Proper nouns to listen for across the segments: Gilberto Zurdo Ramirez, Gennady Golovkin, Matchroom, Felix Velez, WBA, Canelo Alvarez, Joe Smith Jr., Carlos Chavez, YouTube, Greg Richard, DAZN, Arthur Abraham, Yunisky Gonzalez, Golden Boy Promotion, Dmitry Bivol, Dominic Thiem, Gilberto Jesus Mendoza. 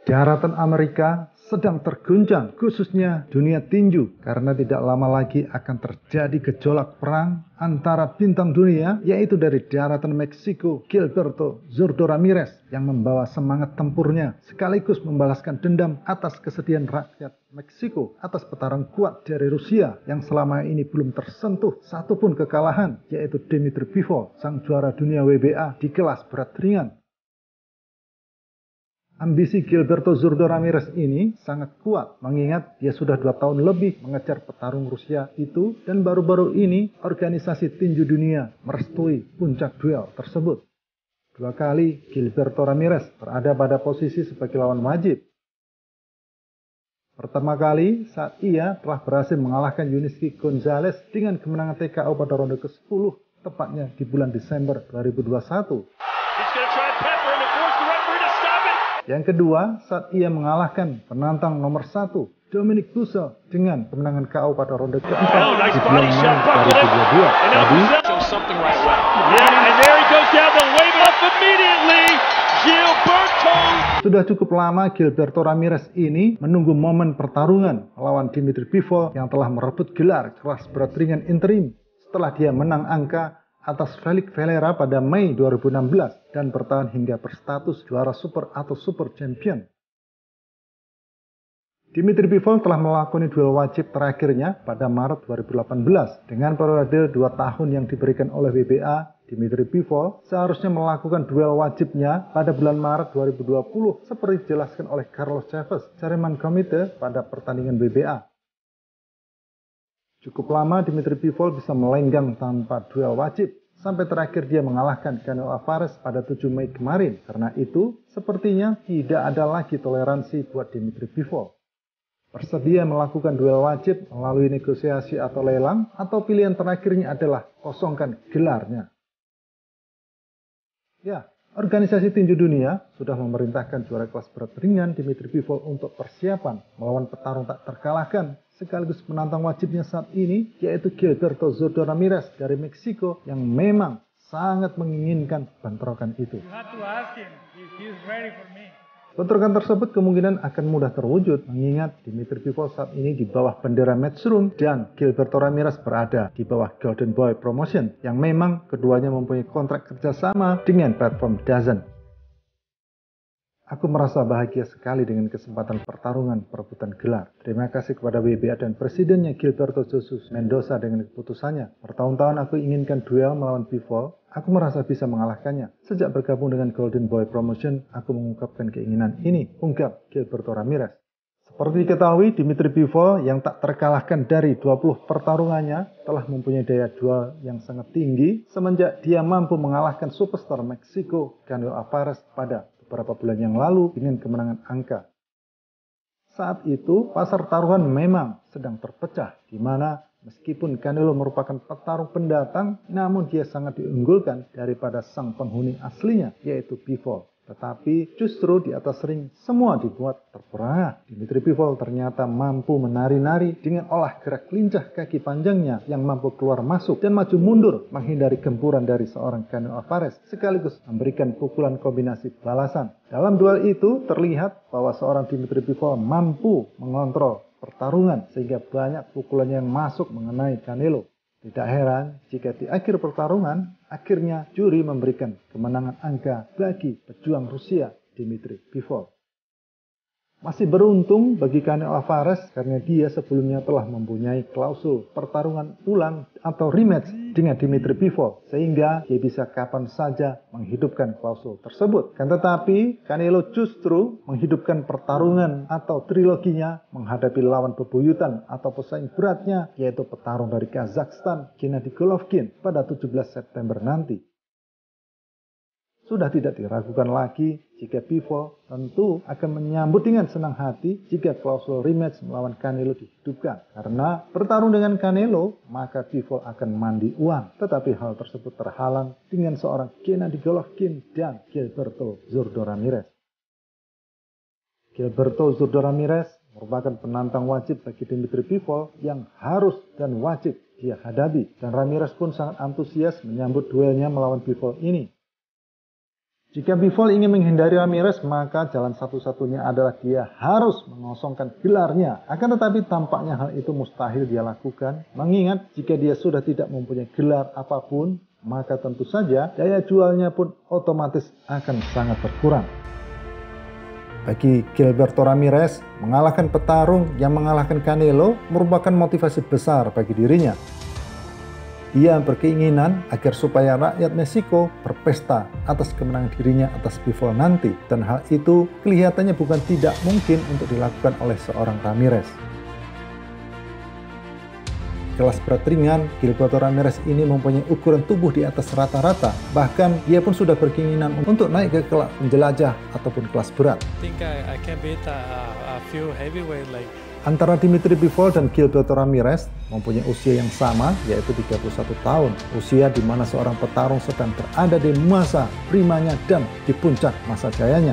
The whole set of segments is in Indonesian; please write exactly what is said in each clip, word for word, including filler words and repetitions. Daratan Amerika sedang terguncang, khususnya dunia tinju, karena tidak lama lagi akan terjadi gejolak perang antara bintang dunia, yaitu dari daratan Meksiko Gilberto Zurdo Ramirez yang membawa semangat tempurnya sekaligus membalaskan dendam atas kesedihan rakyat Meksiko atas petarung kuat dari Rusia yang selama ini belum tersentuh satupun kekalahan, yaitu Dmitry Bivol, sang juara dunia W B A di kelas berat ringan. Ambisi Gilberto Zurdo Ramirez ini sangat kuat, mengingat dia sudah dua tahun lebih mengejar petarung Rusia itu, dan baru-baru ini organisasi tinju dunia merestui puncak duel tersebut. Dua kali Gilberto Ramirez berada pada posisi sebagai lawan wajib. Pertama kali saat ia telah berhasil mengalahkan Yunisky Gonzalez dengan kemenangan T K O pada ronde ke sepuluh, tepatnya di bulan Desember dua ribu dua puluh satu. Yang kedua, saat ia mengalahkan penantang nomor satu, Dominic Thiem, dengan kemenangan K O pada ronde keempat di bulan Mei dua ribu dua puluh dua. Tadi, sudah cukup lama Gilberto Ramirez ini menunggu momen pertarungan melawan Dmitry Bivol yang telah merebut gelar kelas berat ringan interim setelah dia menang angka atas Felix Velez pada Mei dua ribu enam belas dan bertahan hingga berstatus juara super atau super champion. Dmitry Bivol telah melakoni duel wajib terakhirnya pada Maret dua ribu delapan belas. Dengan periode dua tahun yang diberikan oleh W B A, Dmitry Bivol seharusnya melakukan duel wajibnya pada bulan Maret dua ribu dua puluh seperti dijelaskan oleh Carlos Chavez, chairman komite pada pertandingan W B A. Cukup lama Dmitry Bivol bisa melenggang tanpa duel wajib, sampai terakhir dia mengalahkan Canelo Alvarez pada tujuh Mei kemarin. Karena itu, sepertinya tidak ada lagi toleransi buat Dmitry Bivol. Bersedia melakukan duel wajib melalui negosiasi atau lelang, atau pilihan terakhirnya adalah kosongkan gelarnya. Ya, organisasi tinju dunia sudah memerintahkan juara kelas berat ringan Dmitry Bivol untuk persiapan melawan petarung tak terkalahkan, sekaligus penantang wajibnya saat ini, yaitu Gilberto Zurdo Ramirez dari Meksiko yang memang sangat menginginkan bentrokan itu. Bentrokan tersebut kemungkinan akan mudah terwujud, mengingat Dmitry Bivol saat ini di bawah bendera Matchroom dan Gilberto Ramirez berada di bawah Golden Boy Promotion yang memang keduanya mempunyai kontrak kerjasama dengan platform D A Z N. Aku merasa bahagia sekali dengan kesempatan pertarungan perebutan gelar. Terima kasih kepada W B A dan presidennya Gilberto Jesus Mendoza dengan keputusannya. Bertahun-tahun aku inginkan duel melawan Bivol. Aku merasa bisa mengalahkannya. Sejak bergabung dengan Golden Boy Promotion, aku mengungkapkan keinginan ini, ungkap Gilberto Ramirez. Seperti diketahui, Dmitry Bivol yang tak terkalahkan dari dua puluh pertarungannya telah mempunyai daya jual yang sangat tinggi semenjak dia mampu mengalahkan superstar Meksiko Canelo Alvarez pada beberapa bulan yang lalu dengan kemenangan angka. Saat itu, pasar taruhan memang sedang terpecah, di mana meskipun Canelo merupakan petarung pendatang, namun dia sangat diunggulkan daripada sang penghuni aslinya, yaitu Bivol. Tetapi justru di atas ring, semua dibuat terperangah. Dmitry Bivol ternyata mampu menari-nari dengan olah gerak lincah kaki panjangnya yang mampu keluar masuk dan maju mundur menghindari gempuran dari seorang Canelo Alvarez, sekaligus memberikan pukulan kombinasi balasan. Dalam duel itu terlihat bahwa seorang Dmitry Bivol mampu mengontrol pertarungan sehingga banyak pukulannya yang masuk mengenai Canelo. Tidak heran jika di akhir pertarungan, akhirnya juri memberikan kemenangan angka bagi pejuang Rusia Dmitry Bivol. Masih beruntung bagi Canelo Alvarez karena dia sebelumnya telah mempunyai klausul pertarungan ulang atau rematch dengan Dmitry Bivol, sehingga dia bisa kapan saja menghidupkan klausul tersebut. Kan tetapi Canelo justru menghidupkan pertarungan atau triloginya menghadapi lawan bebuyutan atau pesaing beratnya, yaitu petarung dari Kazakhstan Gennady Golovkin pada tujuh belas September nanti. Sudah tidak diragukan lagi jika Bivol tentu akan menyambut dengan senang hati jika klausul rematch melawan Canelo dihidupkan. Karena bertarung dengan Canelo, maka Bivol akan mandi uang. Tetapi hal tersebut terhalang dengan seorang Gennady Golovkin dan Gilberto Zurdo Ramirez. Gilberto Zurdo Ramirez merupakan penantang wajib bagi Dmitry Bivol yang harus dan wajib dia hadapi. Dan Ramirez pun sangat antusias menyambut duelnya melawan Bivol ini. Jika Bivol ingin menghindari Ramirez, maka jalan satu-satunya adalah dia harus mengosongkan gelarnya. Akan tetapi tampaknya hal itu mustahil dia lakukan, mengingat jika dia sudah tidak mempunyai gelar apapun, maka tentu saja daya jualnya pun otomatis akan sangat berkurang. Bagi Gilberto Ramirez, mengalahkan petarung yang mengalahkan Canelo merupakan motivasi besar bagi dirinya. Ia berkeinginan agar supaya rakyat Meksiko berpesta atas kemenangan dirinya atas Bivol nanti, dan hal itu kelihatannya bukan tidak mungkin untuk dilakukan oleh seorang Ramirez. Kelas berat ringan, Gilberto Ramirez ini mempunyai ukuran tubuh di atas rata-rata, bahkan ia pun sudah berkeinginan untuk naik ke kelas penjelajah ataupun kelas berat. Antara Dmitry Bivol dan Gilberto Ramirez mempunyai usia yang sama, yaitu tiga puluh satu tahun. Usia di mana seorang petarung sedang berada di masa primanya dan di puncak masa jayanya.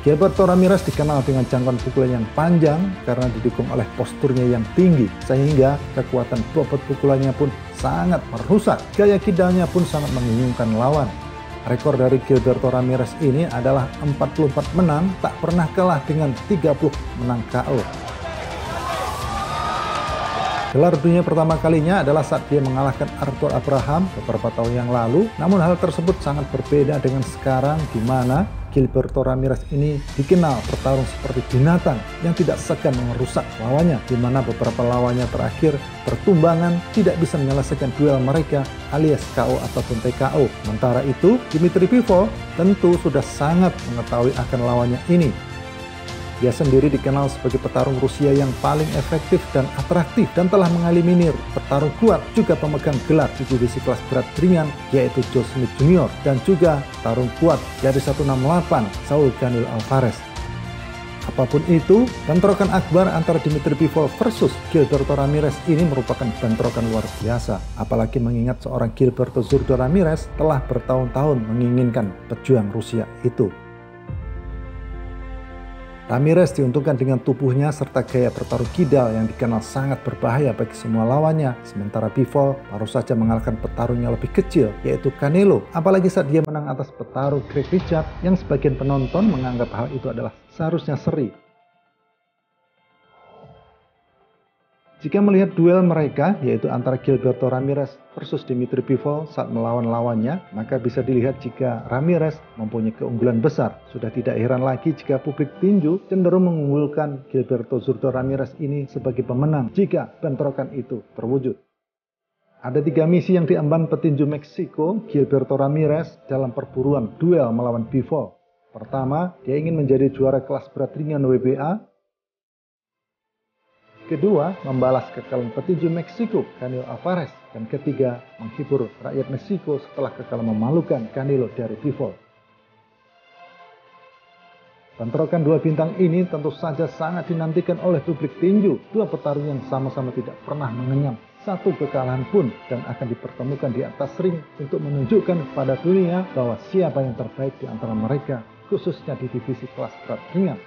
Gilberto Ramirez dikenal dengan jangkauan pukulan yang panjang karena didukung oleh posturnya yang tinggi, sehingga kekuatan bobot pukulannya pun sangat merusak. Gaya kidalnya pun sangat membingungkan lawan. Rekor dari Gilberto Ramirez ini adalah empat puluh empat menang, tak pernah kalah dengan tiga puluh menang K O. Gelar dunia pertama kalinya adalah saat dia mengalahkan Arthur Abraham beberapa tahun yang lalu. Namun hal tersebut sangat berbeda dengan sekarang, di mana Gilberto Ramirez ini dikenal bertarung seperti binatang yang tidak segan merusak lawannya, di mana beberapa lawannya terakhir pertumbangan tidak bisa menyelesaikan duel mereka alias K O ataupun T K O. Sementara itu, Dmitry Bivol tentu sudah sangat mengetahui akan lawannya ini. Dia sendiri dikenal sebagai petarung Rusia yang paling efektif dan atraktif, dan telah mengeliminir petarung kuat juga pemegang gelar di divisi kelas berat ringan, yaitu Joe Smith Junior dan juga petarung kuat dari seratus enam puluh delapan Saul Canelo Alvarez. Apapun itu, bentrokan akbar antara Dmitry Bivol versus Gilberto Ramirez ini merupakan bentrokan luar biasa. Apalagi mengingat seorang Gilberto Zurdo Ramirez telah bertahun-tahun menginginkan pejuang Rusia itu. Ramirez diuntungkan dengan tubuhnya serta gaya bertarung kidal yang dikenal sangat berbahaya bagi semua lawannya. Sementara Bivol baru saja mengalahkan petarungnya lebih kecil, yaitu Canelo. Apalagi saat dia menang atas petarung Greg Richard, yang sebagian penonton menganggap hal itu adalah seharusnya seri. Jika melihat duel mereka, yaitu antara Gilberto Ramirez versus Dmitry Bivol saat melawan lawannya, maka bisa dilihat jika Ramirez mempunyai keunggulan besar. Sudah tidak heran lagi jika publik tinju cenderung mengunggulkan Gilberto Zurdo Ramirez ini sebagai pemenang jika bentrokan itu terwujud. Ada tiga misi yang diemban petinju Meksiko Gilberto Ramirez dalam perburuan duel melawan Bivol. Pertama, dia ingin menjadi juara kelas berat ringan W B A. Kedua, membalas kekalahan petinju Meksiko Canelo Alvarez, dan ketiga, menghibur rakyat Meksiko setelah kekalahan memalukan Canelo dari Bivol. Bentrokan dua bintang ini tentu saja sangat dinantikan oleh publik tinju. Dua petarung yang sama-sama tidak pernah mengenyam satu kekalahan pun, dan akan dipertemukan di atas ring untuk menunjukkan kepada dunia bahwa siapa yang terbaik di antara mereka, khususnya di divisi kelas berat ringan.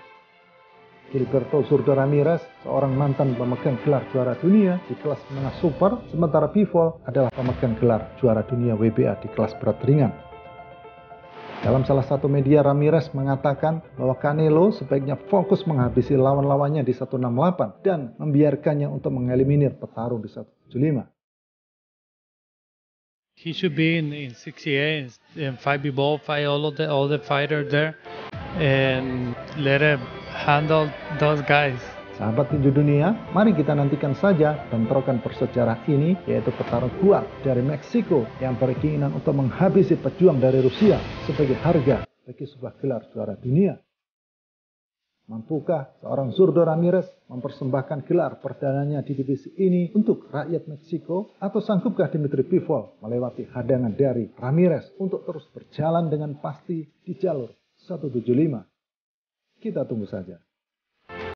Gilberto Zurdo Ramirez, seorang mantan pemegang gelar juara dunia di kelas menengah super, sementara Bivol adalah pemegang gelar juara dunia W B A di kelas berat ringan. Dalam salah satu media, Ramirez mengatakan bahwa Canelo sebaiknya fokus menghabisi lawan-lawannya di seratus enam puluh delapan dan membiarkannya untuk mengeliminir petarung di seratus tujuh puluh lima. He should be in, in sixty-eight and fight Bivol, fight all of the all the fighters there and let him handle those guys. Sahabat tinju dunia, mari kita nantikan saja bentrokan bersejarah ini, yaitu petarung kuat dari Meksiko yang berkeinginan untuk menghabisi pejuang dari Rusia sebagai harga bagi sebuah gelar juara dunia. Mampukah seorang Zurdo Ramirez mempersembahkan gelar perdananya di divisi ini untuk rakyat Meksiko, atau sanggupkah Dmitry Bivol melewati hadangan dari Ramirez untuk terus berjalan dengan pasti di jalur seratus tujuh puluh lima? Kita tunggu saja.